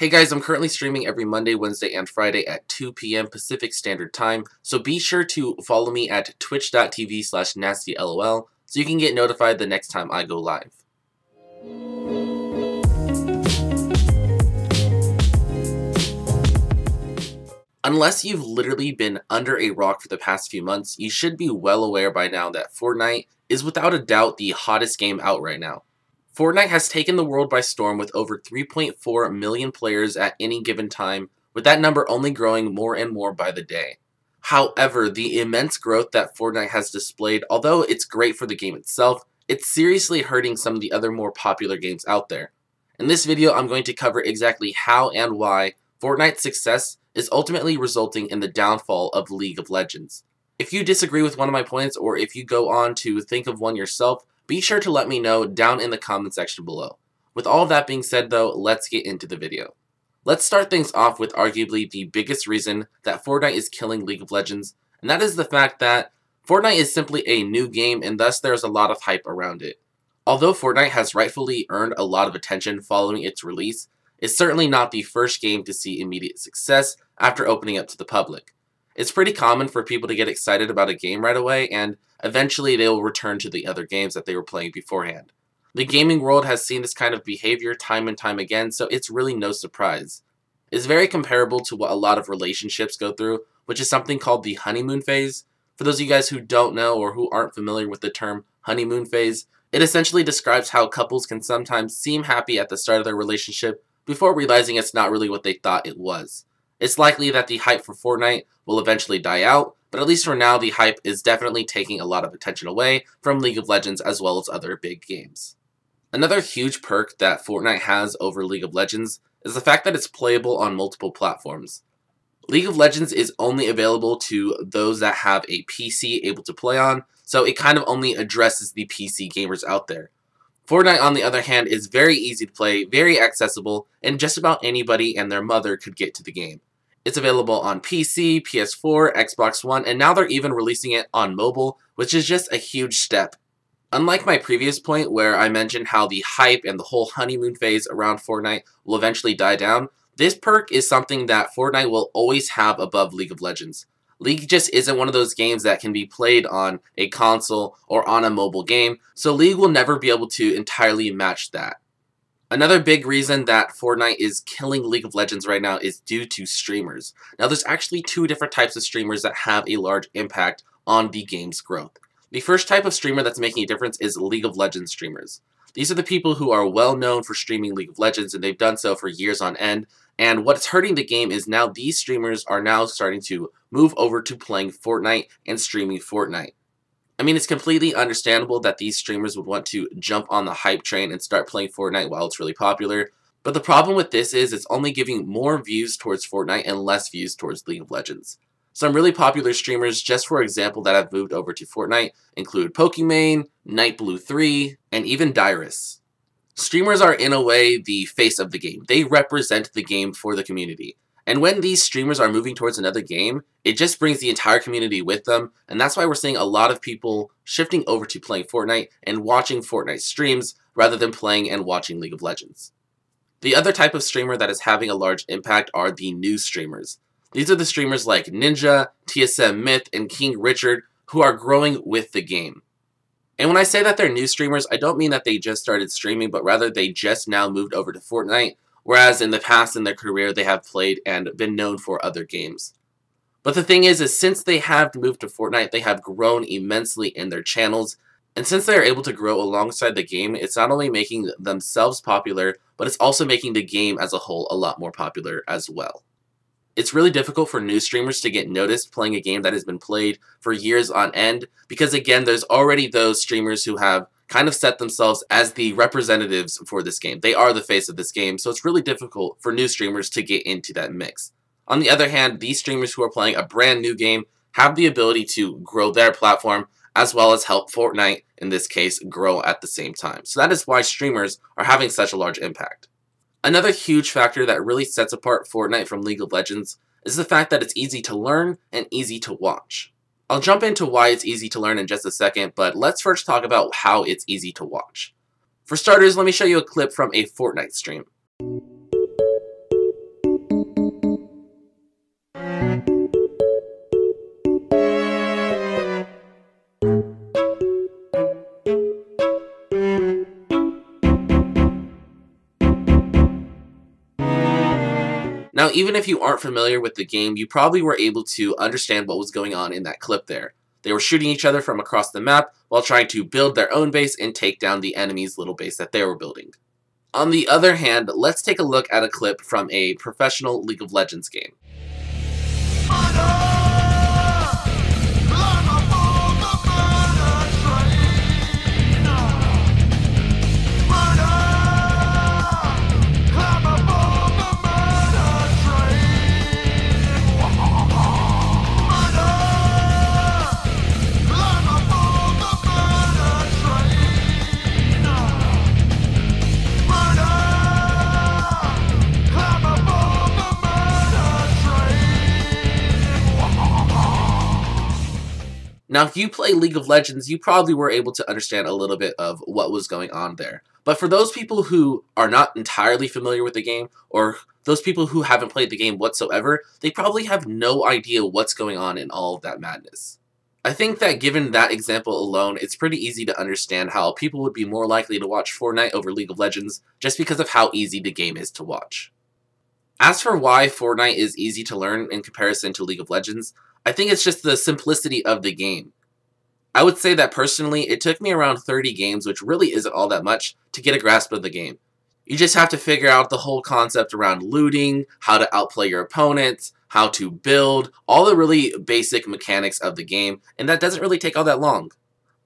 Hey guys, I'm currently streaming every Monday, Wednesday, and Friday at 2 p.m. Pacific Standard Time, so be sure to follow me at twitch.tv/nastylol so you can get notified the next time I go live. Unless you've literally been under a rock for the past few months, you should be well aware by now that Fortnite is without a doubt the hottest game out right now. Fortnite has taken the world by storm with over 3.4 million players at any given time, with that number only growing more and more by the day. However, the immense growth that Fortnite has displayed, although it's great for the game itself, it's seriously hurting some of the other more popular games out there. In this video, I'm going to cover exactly how and why Fortnite's success is ultimately resulting in the downfall of League of Legends. If you disagree with one of my points, or if you go on to think of one yourself, be sure to let me know down in the comment section below. With all that being said though, let's get into the video. Let's start things off with arguably the biggest reason that Fortnite is killing League of Legends, and that is the fact that Fortnite is simply a new game and thus there's a lot of hype around it. Although Fortnite has rightfully earned a lot of attention following its release, it's certainly not the first game to see immediate success after opening up to the public. It's pretty common for people to get excited about a game right away, and eventually they will return to the other games that they were playing beforehand. The gaming world has seen this kind of behavior time and time again, so it's really no surprise. It's very comparable to what a lot of relationships go through, which is something called the honeymoon phase. For those of you guys who don't know or who aren't familiar with the term honeymoon phase, it essentially describes how couples can sometimes seem happy at the start of their relationship before realizing it's not really what they thought it was. It's likely that the hype for Fortnite will eventually die out, but at least for now, the hype is definitely taking a lot of attention away from League of Legends as well as other big games. Another huge perk that Fortnite has over League of Legends is the fact that it's playable on multiple platforms. League of Legends is only available to those that have a PC able to play on, so it kind of only addresses the PC gamers out there. Fortnite, on the other hand, is very easy to play, very accessible, and just about anybody and their mother could get to the game. It's available on PC, PS4, Xbox One, and now they're even releasing it on mobile, which is just a huge step. Unlike my previous point where I mentioned how the hype and the whole honeymoon phase around Fortnite will eventually die down, this perk is something that Fortnite will always have above League of Legends. League just isn't one of those games that can be played on a console or on a mobile game, so League will never be able to entirely match that. Another big reason that Fortnite is killing League of Legends right now is due to streamers. Now there's actually two different types of streamers that have a large impact on the game's growth. The first type of streamer that's making a difference is League of Legends streamers. These are the people who are well known for streaming League of Legends, and they've done so for years on end, and what's hurting the game is now these streamers are now starting to move over to playing Fortnite and streaming Fortnite. I mean, it's completely understandable that these streamers would want to jump on the hype train and start playing Fortnite while it's really popular, but the problem with this is it's only giving more views towards Fortnite and less views towards League of Legends. Some really popular streamers, just for example, that have moved over to Fortnite include Pokimane, Nightblue3, and even Dyrus. Streamers are in a way the face of the game. They represent the game for the community. And when these streamers are moving towards another game, it just brings the entire community with them, and that's why we're seeing a lot of people shifting over to playing Fortnite and watching Fortnite streams rather than playing and watching League of Legends. The other type of streamer that is having a large impact are the new streamers. These are the streamers like Ninja, TSM Myth, and King Richard who are growing with the game. And when I say that they're new streamers, I don't mean that they just started streaming, but rather they just now moved over to Fortnite, whereas in the past in their career they have played and been known for other games. But the thing is since they have moved to Fortnite, they have grown immensely in their channels, and since they are able to grow alongside the game, it's not only making themselves popular, but it's also making the game as a whole a lot more popular as well. It's really difficult for new streamers to get noticed playing a game that has been played for years on end, because again, there's already those streamers who have kind of set themselves as the representatives for this game. They are the face of this game, so it's really difficult for new streamers to get into that mix. On the other hand, these streamers who are playing a brand new game have the ability to grow their platform as well as help Fortnite, in this case, grow at the same time. So that is why streamers are having such a large impact. Another huge factor that really sets apart Fortnite from League of Legends is the fact that it's easy to learn and easy to watch. I'll jump into why it's easy to learn in just a second, but let's first talk about how it's easy to watch. For starters, let me show you a clip from a Fortnite stream. Now, even if you aren't familiar with the game, you probably were able to understand what was going on in that clip there. They were shooting each other from across the map while trying to build their own base and take down the enemy's little base that they were building. On the other hand, let's take a look at a clip from a professional League of Legends game. Now, if you play League of Legends, you probably were able to understand a little bit of what was going on there. But for those people who are not entirely familiar with the game, or those people who haven't played the game whatsoever, they probably have no idea what's going on in all of that madness. I think that given that example alone, it's pretty easy to understand how people would be more likely to watch Fortnite over League of Legends just because of how easy the game is to watch. As for why Fortnite is easy to learn in comparison to League of Legends, I think it's just the simplicity of the game. I would say that personally, it took me around 30 games, which really isn't all that much, to get a grasp of the game. You just have to figure out the whole concept around looting, how to outplay your opponents, how to build, all the really basic mechanics of the game, and that doesn't really take all that long.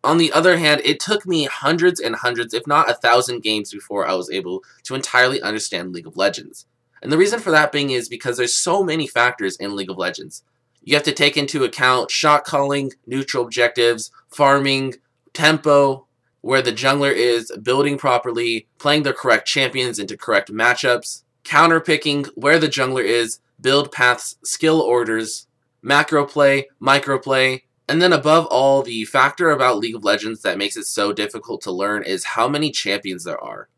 On the other hand, it took me hundreds and hundreds, if not 1,000 games before I was able to entirely understand League of Legends. And the reason for that being is because there's so many factors in League of Legends. You have to take into account shot calling, neutral objectives, farming, tempo, where the jungler is, building properly, playing the correct champions into correct matchups, counterpicking, where the jungler is, build paths, skill orders, macro play, micro play, and then above all, the factor about League of Legends that makes it so difficult to learn is how many champions there are.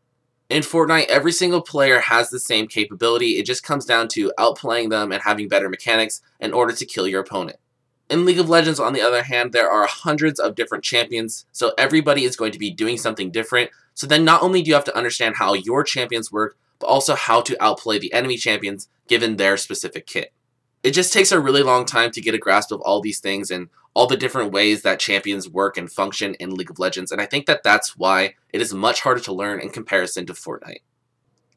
In Fortnite, every single player has the same capability, it just comes down to outplaying them and having better mechanics in order to kill your opponent. In League of Legends, on the other hand, there are hundreds of different champions, so everybody is going to be doing something different, so then not only do you have to understand how your champions work, but also how to outplay the enemy champions given their specific kit. It just takes a really long time to get a grasp of all these things and all the different ways that champions work and function in League of Legends, and I think that that's why it is much harder to learn in comparison to Fortnite.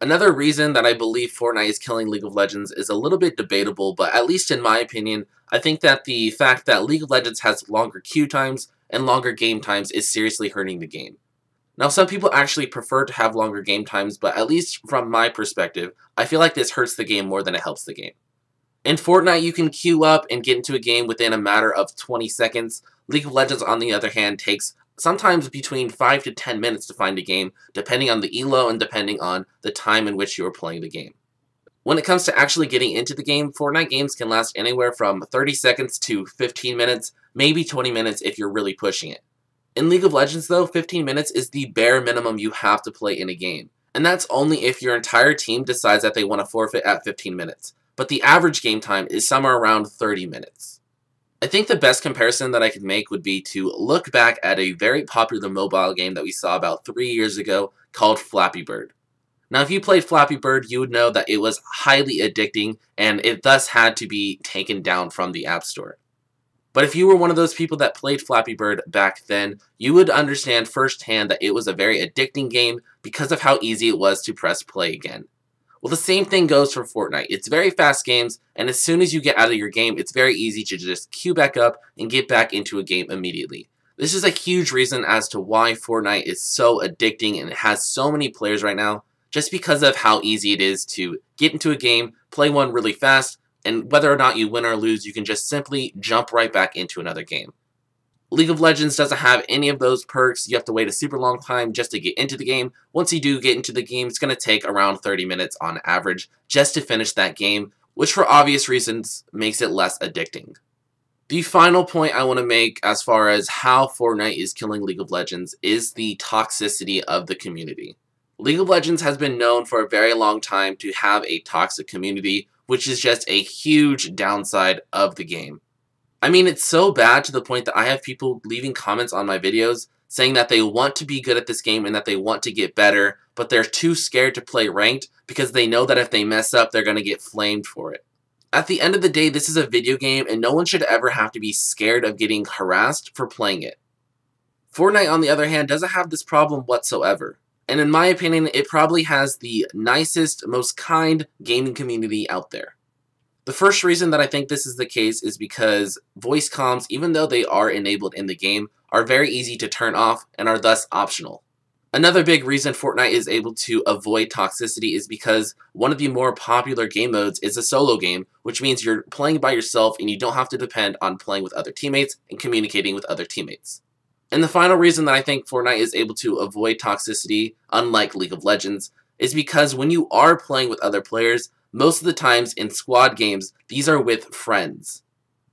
Another reason that I believe Fortnite is killing League of Legends is a little bit debatable, but at least in my opinion, I think that the fact that League of Legends has longer queue times and longer game times is seriously hurting the game. Now, some people actually prefer to have longer game times, but at least from my perspective, I feel like this hurts the game more than it helps the game. In Fortnite, you can queue up and get into a game within a matter of 20 seconds. League of Legends, on the other hand, takes sometimes between 5 to 10 minutes to find a game, depending on the elo and depending on the time in which you are playing the game. When it comes to actually getting into the game, Fortnite games can last anywhere from 30 seconds to 15 minutes, maybe 20 minutes if you're really pushing it. In League of Legends, though, 15 minutes is the bare minimum you have to play in a game. And that's only if your entire team decides that they want to forfeit at 15 minutes. But the average game time is somewhere around 30 minutes. I think the best comparison that I could make would be to look back at a very popular mobile game that we saw about 3 years ago called Flappy Bird. Now, if you played Flappy Bird, you would know that it was highly addicting and it thus had to be taken down from the App Store. But if you were one of those people that played Flappy Bird back then, you would understand firsthand that it was a very addicting game because of how easy it was to press play again. Well, the same thing goes for Fortnite. It's very fast games, and as soon as you get out of your game, it's very easy to just queue back up and get back into a game immediately. This is a huge reason as to why Fortnite is so addicting and it has so many players right now, just because of how easy it is to get into a game, play one really fast, and whether or not you win or lose, you can just simply jump right back into another game. League of Legends doesn't have any of those perks. You have to wait a super long time just to get into the game. Once you do get into the game, it's going to take around 30 minutes on average just to finish that game, which for obvious reasons makes it less addicting. The final point I want to make as far as how Fortnite is killing League of Legends is the toxicity of the community. League of Legends has been known for a very long time to have a toxic community, which is just a huge downside of the game. I mean, it's so bad to the point that I have people leaving comments on my videos saying that they want to be good at this game and that they want to get better, but they're too scared to play ranked because they know that if they mess up, they're going to get flamed for it. At the end of the day, this is a video game, and no one should ever have to be scared of getting harassed for playing it. Fortnite, on the other hand, doesn't have this problem whatsoever. And in my opinion, it probably has the nicest, most kind gaming community out there. The first reason that I think this is the case is because voice comms, even though they are enabled in the game, are very easy to turn off and are thus optional. Another big reason Fortnite is able to avoid toxicity is because one of the more popular game modes is a solo game, which means you're playing by yourself and you don't have to depend on playing with other teammates and communicating with other teammates. And the final reason that I think Fortnite is able to avoid toxicity, unlike League of Legends, is because when you are playing with other players, most of the times in squad games, these are with friends.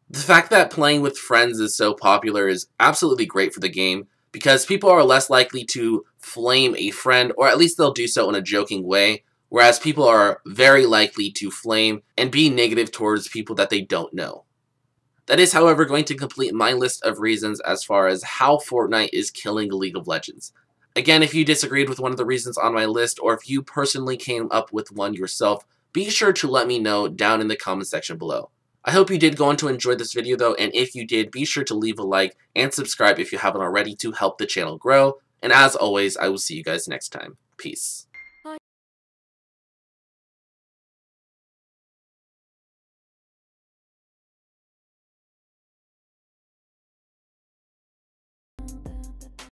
The fact that playing with friends is so popular is absolutely great for the game, because people are less likely to flame a friend, or at least they'll do so in a joking way, whereas people are very likely to flame and be negative towards people that they don't know. That is, however, going to complete my list of reasons as far as how Fortnite is killing League of Legends. Again, if you disagreed with one of the reasons on my list, or if you personally came up with one yourself, be sure to let me know down in the comment section below. I hope you did go on to enjoy this video though, and if you did, be sure to leave a like and subscribe if you haven't already to help the channel grow. And as always, I will see you guys next time. Peace.